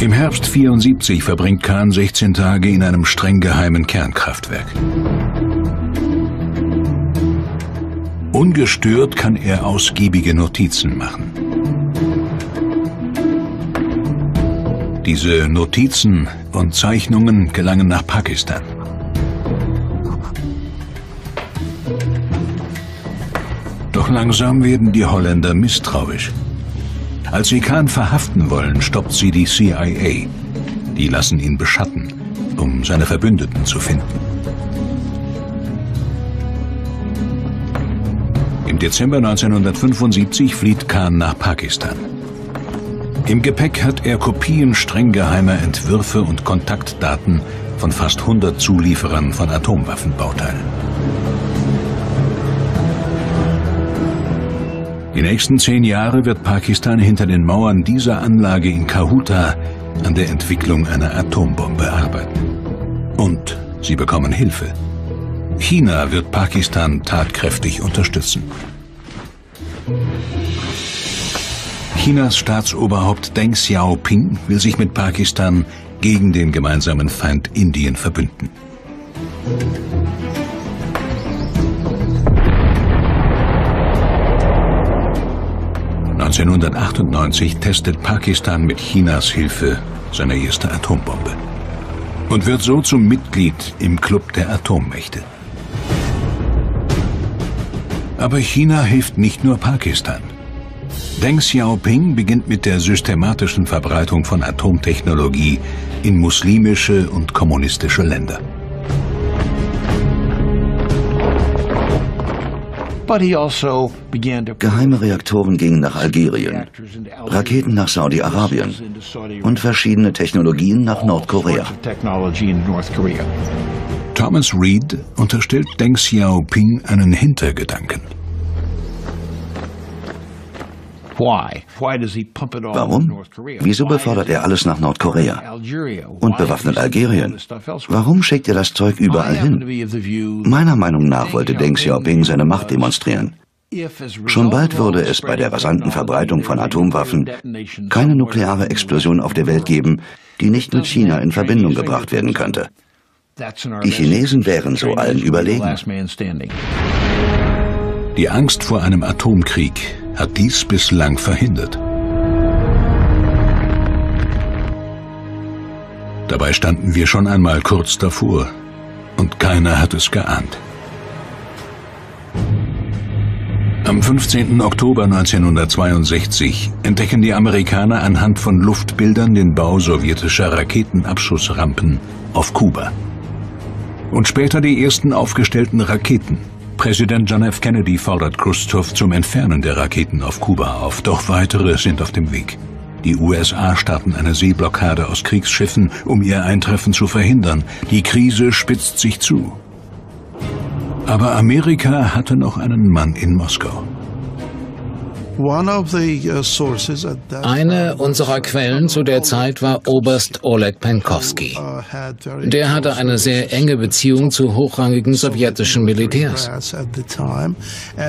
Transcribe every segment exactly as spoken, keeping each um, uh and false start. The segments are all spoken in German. Im Herbst neunzehnhundertvierundsiebzig verbringt Khan sechzehn Tage in einem streng geheimen Kernkraftwerk. Ungestört kann er ausgiebige Notizen machen. Diese Notizen und Zeichnungen gelangen nach Pakistan. Doch langsam werden die Holländer misstrauisch. Als sie Khan verhaften wollen, stoppt sie die C I A. Die lassen ihn beschatten, um seine Verbündeten zu finden. Im Dezember neunzehnhundertfünfundsiebzig flieht Khan nach Pakistan. Im Gepäck hat er Kopien streng geheimer Entwürfe und Kontaktdaten von fast hundert Zulieferern von Atomwaffenbauteilen. Die nächsten zehn Jahre wird Pakistan hinter den Mauern dieser Anlage in Kahuta an der Entwicklung einer Atombombe arbeiten. Und sie bekommen Hilfe. China wird Pakistan tatkräftig unterstützen. Chinas Staatsoberhaupt Deng Xiaoping will sich mit Pakistan gegen den gemeinsamen Feind Indien verbünden. neunzehnhundertachtundneunzig testet Pakistan mit Chinas Hilfe seine erste Atombombe und wird so zum Mitglied im Club der Atommächte. Aber China hilft nicht nur Pakistan. Deng Xiaoping beginnt mit der systematischen Verbreitung von Atomtechnologie in muslimische und kommunistische Länder. Geheime Reaktoren gingen nach Algerien, Raketen nach Saudi-Arabien und verschiedene Technologien nach Nordkorea. Thomas Reed unterstellt Deng Xiaoping einen Hintergedanken. Warum? Wieso befördert er alles nach Nordkorea und bewaffnet Algerien? Warum schickt er das Zeug überall hin? Meiner Meinung nach wollte Deng Xiaoping seine Macht demonstrieren. Schon bald würde es bei der rasanten Verbreitung von Atomwaffen keine nukleare Explosion auf der Welt geben, die nicht mit China in Verbindung gebracht werden könnte. Die Chinesen wären so allen überlegen. Die Angst vor einem Atomkrieg hat dies bislang verhindert. Dabei standen wir schon einmal kurz davor und keiner hat es geahnt. Am fünfzehnten Oktober neunzehnhundertzweiundsechzig entdecken die Amerikaner anhand von Luftbildern den Bau sowjetischer Raketenabschussrampen auf Kuba. Und später die ersten aufgestellten Raketen. Präsident John F. Kennedy fordert Khrushchev zum Entfernen der Raketen auf Kuba auf, doch weitere sind auf dem Weg. Die U S A starten eine Seeblockade aus Kriegsschiffen, um ihr Eintreffen zu verhindern. Die Krise spitzt sich zu. Aber Amerika hatte noch einen Mann in Moskau. Eine unserer Quellen zu der Zeit war Oberst Oleg Penkowski. Der hatte eine sehr enge Beziehung zu hochrangigen sowjetischen Militärs.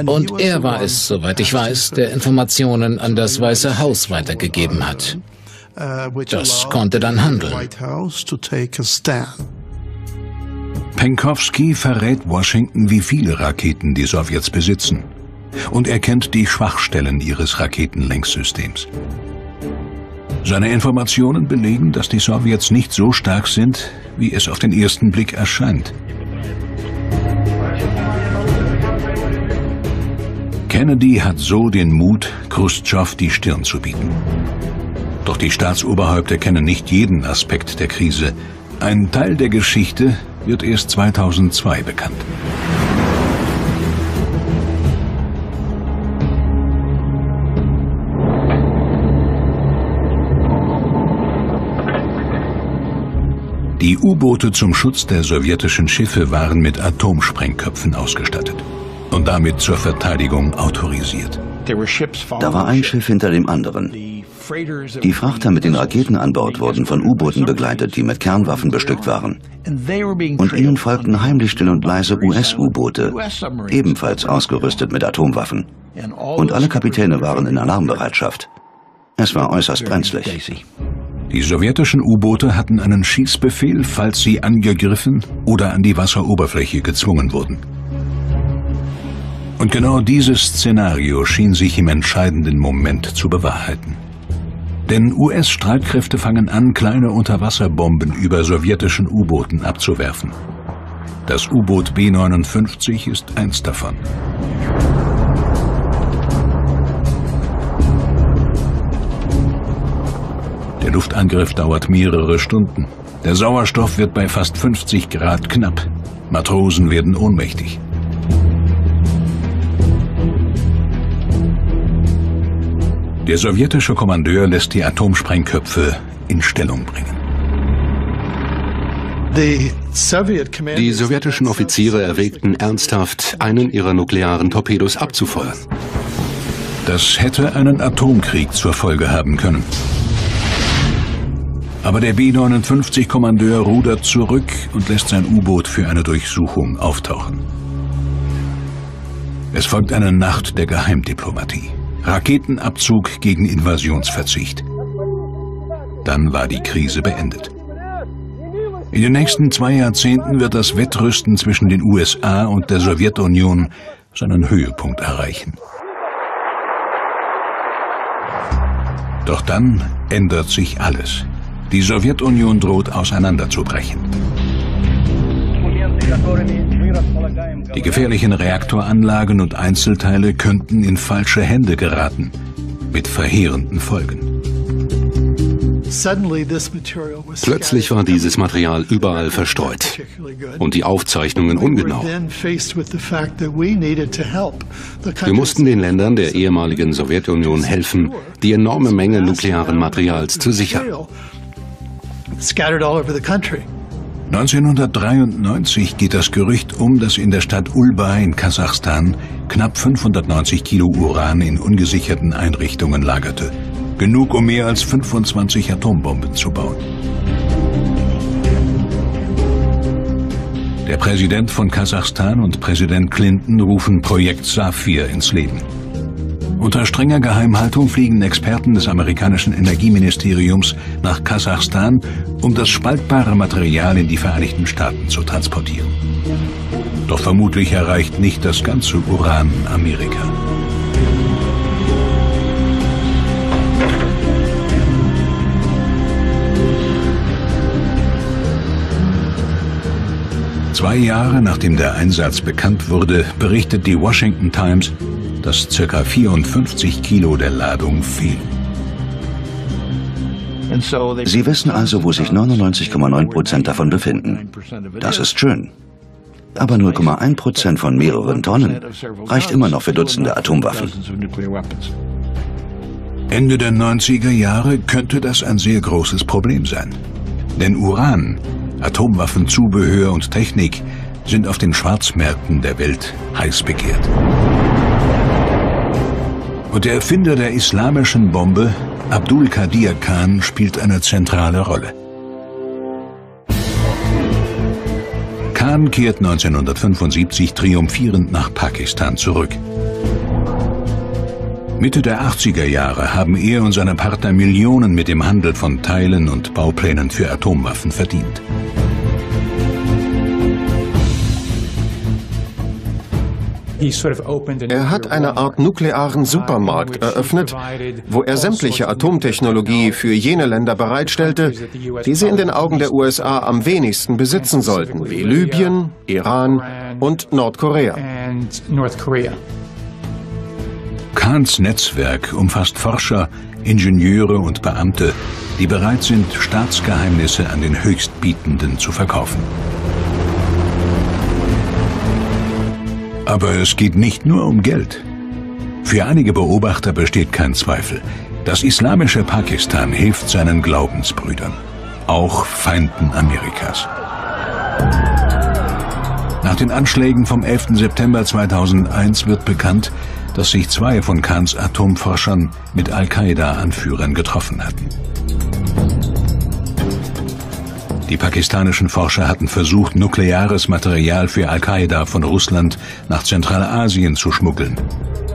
Und er war es, soweit ich weiß, der Informationen an das Weiße Haus weitergegeben hat. Das konnte dann handeln. Penkowski verrät Washington, wie viele Raketen die Sowjets besitzen. Und erkennt die Schwachstellen ihres Raketenlenksystems. Seine Informationen belegen, dass die Sowjets nicht so stark sind, wie es auf den ersten Blick erscheint. Kennedy hat so den Mut, Khrushchev die Stirn zu bieten. Doch die Staatsoberhäupter kennen nicht jeden Aspekt der Krise. Ein Teil der Geschichte wird erst zweitausendzwei bekannt. Die U-Boote zum Schutz der sowjetischen Schiffe waren mit Atomsprengköpfen ausgestattet und damit zur Verteidigung autorisiert. Da war ein Schiff hinter dem anderen. Die Frachter mit den Raketen an Bord wurden von U-Booten begleitet, die mit Kernwaffen bestückt waren. Und ihnen folgten heimlich still und leise U S U-Boote, ebenfalls ausgerüstet mit Atomwaffen. Und alle Kapitäne waren in Alarmbereitschaft. Es war äußerst brenzlig. Die sowjetischen U-Boote hatten einen Schießbefehl, falls sie angegriffen oder an die Wasseroberfläche gezwungen wurden. Und genau dieses Szenario schien sich im entscheidenden Moment zu bewahrheiten. Denn U S-Streitkräfte fangen an, kleine Unterwasserbomben über sowjetischen U-Booten abzuwerfen. Das U-Boot B neunundfünfzig ist eins davon. Der Luftangriff dauert mehrere Stunden. Der Sauerstoff wird bei fast fünfzig Grad knapp. Matrosen werden ohnmächtig. Der sowjetische Kommandeur lässt die Atomsprengköpfe in Stellung bringen. Die sowjetischen Offiziere erwägten ernsthaft, einen ihrer nuklearen Torpedos abzufeuern. Das hätte einen Atomkrieg zur Folge haben können. Aber der B neunundfünfzig-Kommandeur rudert zurück und lässt sein U-Boot für eine Durchsuchung auftauchen. Es folgt eine Nacht der Geheimdiplomatie. Raketenabzug gegen Invasionsverzicht. Dann war die Krise beendet. In den nächsten zwei Jahrzehnten wird das Wettrüsten zwischen den U S A und der Sowjetunion seinen Höhepunkt erreichen. Doch dann ändert sich alles. Die Sowjetunion droht auseinanderzubrechen. Die gefährlichen Reaktoranlagen und Einzelteile könnten in falsche Hände geraten, mit verheerenden Folgen. Plötzlich war dieses Material überall verstreut und die Aufzeichnungen ungenau. Wir mussten den Ländern der ehemaligen Sowjetunion helfen, die enorme Menge nuklearen Materials zu sichern. neunzehnhundertdreiundneunzig geht das Gerücht um, dass in der Stadt Ulba in Kasachstan knapp fünfhundertneunzig Kilo Uran in ungesicherten Einrichtungen lagerte. Genug, um mehr als fünfundzwanzig Atombomben zu bauen. Der Präsident von Kasachstan und Präsident Clinton rufen Projekt SAFIR ins Leben. Unter strenger Geheimhaltung fliegen Experten des amerikanischen Energieministeriums nach Kasachstan, um das spaltbare Material in die Vereinigten Staaten zu transportieren. Doch vermutlich erreicht nicht das ganze Uran Amerika. Zwei Jahre nachdem der Einsatz bekannt wurde, berichtet die Washington Times, dass ca. vierundfünfzig Kilo der Ladung fehlen. Sie wissen also, wo sich neunundneunzig Komma neun Prozent davon befinden. Das ist schön. Aber null Komma eins Prozent von mehreren Tonnen reicht immer noch für Dutzende Atomwaffen. Ende der neunziger Jahre könnte das ein sehr großes Problem sein. Denn Uran, Atomwaffenzubehör und Technik sind auf den Schwarzmärkten der Welt heiß begehrt. Und der Erfinder der islamischen Bombe, Abdul Qadir Khan, spielt eine zentrale Rolle. Khan kehrt neunzehnhundertfünfundsiebzig triumphierend nach Pakistan zurück. Mitte der achtziger Jahre haben er und seine Partner Millionen mit dem Handel von Teilen und Bauplänen für Atomwaffen verdient. Er hat eine Art nuklearen Supermarkt eröffnet, wo er sämtliche Atomtechnologie für jene Länder bereitstellte, die sie in den Augen der U S A am wenigsten besitzen sollten, wie Libyen, Iran und Nordkorea. Khans Netzwerk umfasst Forscher, Ingenieure und Beamte, die bereit sind, Staatsgeheimnisse an den Höchstbietenden zu verkaufen. Aber es geht nicht nur um Geld. Für einige Beobachter besteht kein Zweifel. Das islamische Pakistan hilft seinen Glaubensbrüdern, auch Feinden Amerikas. Nach den Anschlägen vom elften September zweitausendeins wird bekannt, dass sich zwei von Khans Atomforschern mit Al-Qaida-Anführern getroffen hatten. Die pakistanischen Forscher hatten versucht, nukleares Material für Al-Qaida von Russland nach Zentralasien zu schmuggeln.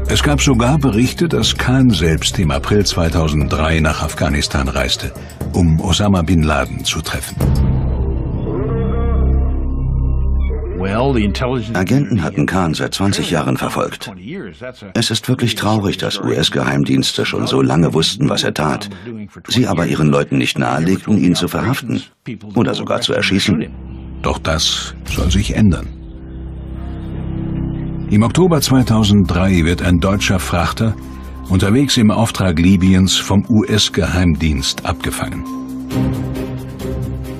Es gab sogar Berichte, dass Khan selbst im April zweitausenddrei nach Afghanistan reiste, um Osama bin Laden zu treffen. Agenten hatten Khan seit zwanzig Jahren verfolgt. Es ist wirklich traurig, dass U S-Geheimdienste schon so lange wussten, was er tat, sie aber ihren Leuten nicht nahelegten, ihn zu verhaften oder sogar zu erschießen. Doch das soll sich ändern. Im Oktober zweitausenddrei wird ein deutscher Frachter unterwegs im Auftrag Libyens vom U S-Geheimdienst abgefangen.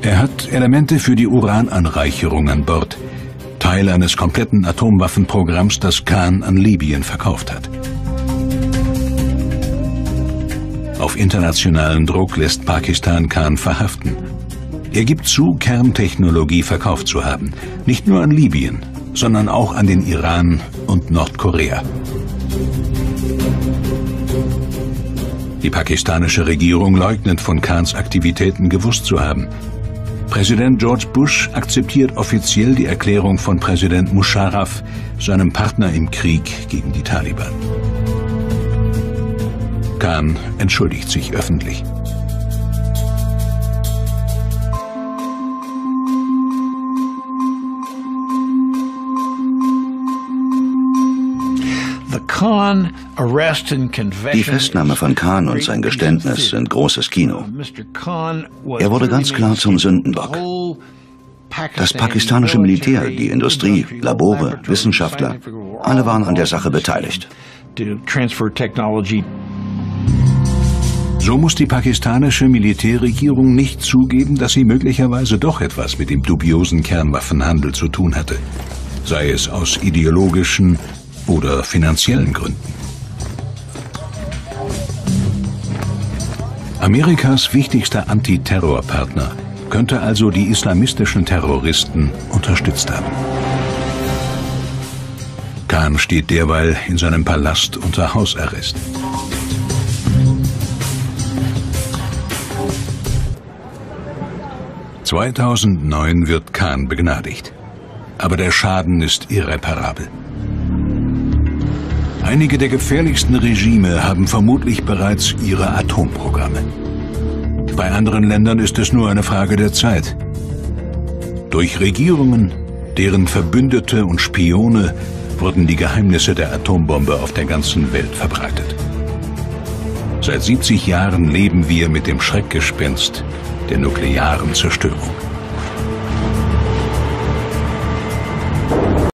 Er hat Elemente für die Urananreicherung an Bord, Teil eines kompletten Atomwaffenprogramms, das Khan an Libyen verkauft hat. Auf internationalen Druck lässt Pakistan Khan verhaften. Er gibt zu, Kerntechnologie verkauft zu haben, nicht nur an Libyen, sondern auch an den Iran und Nordkorea. Die pakistanische Regierung leugnet, von Khans Aktivitäten gewusst zu haben. Präsident George Bush akzeptiert offiziell die Erklärung von Präsident Musharraf, seinem Partner im Krieg gegen die Taliban. Khan entschuldigt sich öffentlich. Die Festnahme von Khan und sein Geständnis sind großes Kino. Er wurde ganz klar zum Sündenbock. Das pakistanische Militär, die Industrie, Labore, Wissenschaftler, alle waren an der Sache beteiligt. So muss die pakistanische Militärregierung nicht zugeben, dass sie möglicherweise doch etwas mit dem dubiosen Kernwaffenhandel zu tun hatte, sei es aus ideologischen oder finanziellen Gründen. Amerikas wichtigster Antiterrorpartner könnte also die islamistischen Terroristen unterstützt haben. Khan steht derweil in seinem Palast unter Hausarrest. zweitausendneun wird Khan begnadigt, aber der Schaden ist irreparabel. Einige der gefährlichsten Regime haben vermutlich bereits ihre Atomprogramme. Bei anderen Ländern ist es nur eine Frage der Zeit. Durch Regierungen, deren Verbündete und Spione wurden die Geheimnisse der Atombombe auf der ganzen Welt verbreitet. Seit siebzig Jahren leben wir mit dem Schreckgespenst der nuklearen Zerstörung.